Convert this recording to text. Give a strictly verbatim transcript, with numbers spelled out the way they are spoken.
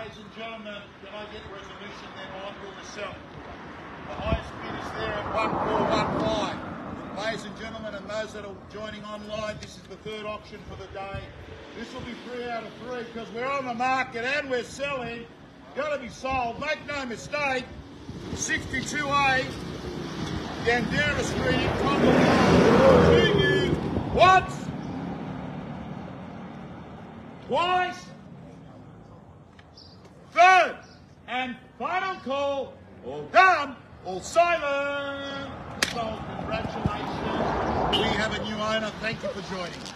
Ladies and gentlemen, can I get resolution there behind your myself? The highest bid is there at one four one five. Ladies and gentlemen, and those that are joining online, this is the third auction for the day. This will be three out of three because we're on the market and we're selling. Got to be sold. Make no mistake, sixty-two A, Gandera Street in Cumberland. To you once, twice, third, and final call, all done, all silent. So congratulations, we have a new owner, thank you for joining.